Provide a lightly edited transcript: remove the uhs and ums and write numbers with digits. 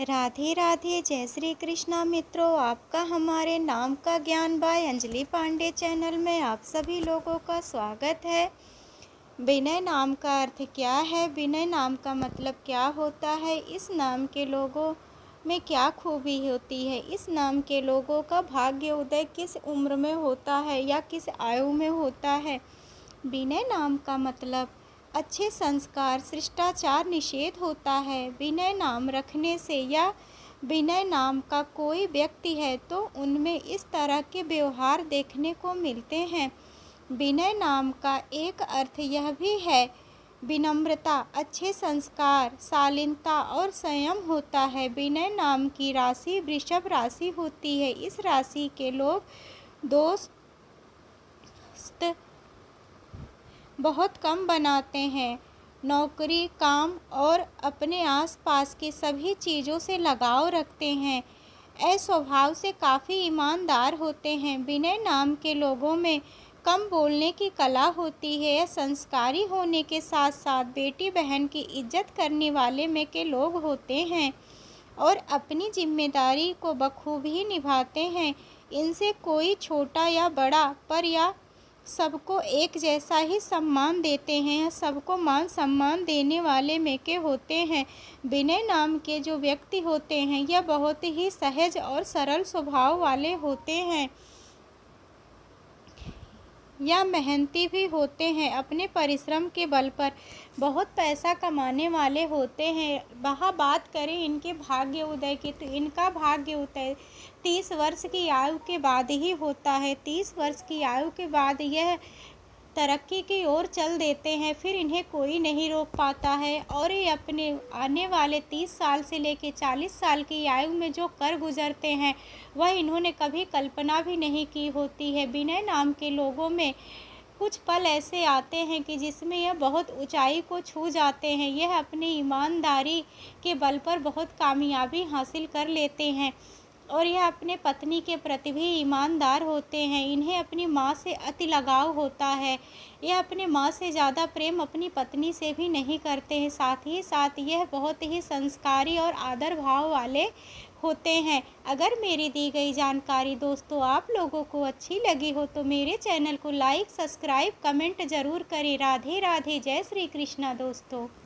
राधे राधे, जय श्री कृष्णा। मित्रों, आपका हमारे नाम का ज्ञान बाय अंजलि पांडे चैनल में आप सभी लोगों का स्वागत है। विनय नाम का अर्थ क्या है, विनय नाम का मतलब क्या होता है, इस नाम के लोगों में क्या खूबी होती है, इस नाम के लोगों का भाग्य उदय किस उम्र में होता है या किस आयु में होता है। विनय नाम का मतलब अच्छे संस्कार, शिष्टाचार निषेध होता है। विनय नाम रखने से या विनय नाम का कोई व्यक्ति है तो उनमें इस तरह के व्यवहार देखने को मिलते हैं। विनय नाम का एक अर्थ यह भी है विनम्रता, अच्छे संस्कार, शालीनता और संयम होता है। विनय नाम की राशि वृषभ राशि होती है। इस राशि के लोग दोस्त बहुत कम बनाते हैं। नौकरी, काम और अपने आसपास के सभी चीज़ों से लगाव रखते हैं। स्वभाव से काफ़ी ईमानदार होते हैं। विनय नाम के लोगों में कम बोलने की कला होती है। संस्कारी होने के साथ साथ बेटी बहन की इज्जत करने वाले में के लोग होते हैं और अपनी जिम्मेदारी को बखूबी निभाते हैं। इनसे कोई छोटा या बड़ा पर या सबको एक जैसा ही सम्मान देते हैं। सबको मान सम्मान देने वाले में के होते हैं। विनय नाम के जो व्यक्ति होते हैं यह बहुत ही सहज और सरल स्वभाव वाले होते हैं या मेहनती भी होते हैं। अपने परिश्रम के बल पर बहुत पैसा कमाने वाले होते हैं। वह बात करें इनके भाग्य उदय की तो इनका भाग्य उदय 30 वर्ष की आयु के बाद ही होता है। 30 वर्ष की आयु के बाद यह तरक्की की ओर चल देते हैं, फिर इन्हें कोई नहीं रोक पाता है और ये अपने आने वाले 30 साल से लेकर 40 साल की आयु में जो कर गुजरते हैं वह इन्होंने कभी कल्पना भी नहीं की होती है। विनय नाम के लोगों में कुछ पल ऐसे आते हैं कि जिसमें यह बहुत ऊंचाई को छू जाते हैं। यह अपनी ईमानदारी के बल पर बहुत कामयाबी हासिल कर लेते हैं और यह अपने पत्नी के प्रति भी ईमानदार होते हैं। इन्हें अपनी माँ से अति लगाव होता है। यह अपने माँ से ज़्यादा प्रेम अपनी पत्नी से भी नहीं करते हैं। साथ ही साथ यह बहुत ही संस्कारी और आदर भाव वाले होते हैं। अगर मेरी दी गई जानकारी दोस्तों आप लोगों को अच्छी लगी हो तो मेरे चैनल को लाइक, सब्सक्राइब, कमेंट ज़रूर करें। राधे राधे, जय श्री कृष्णा दोस्तों।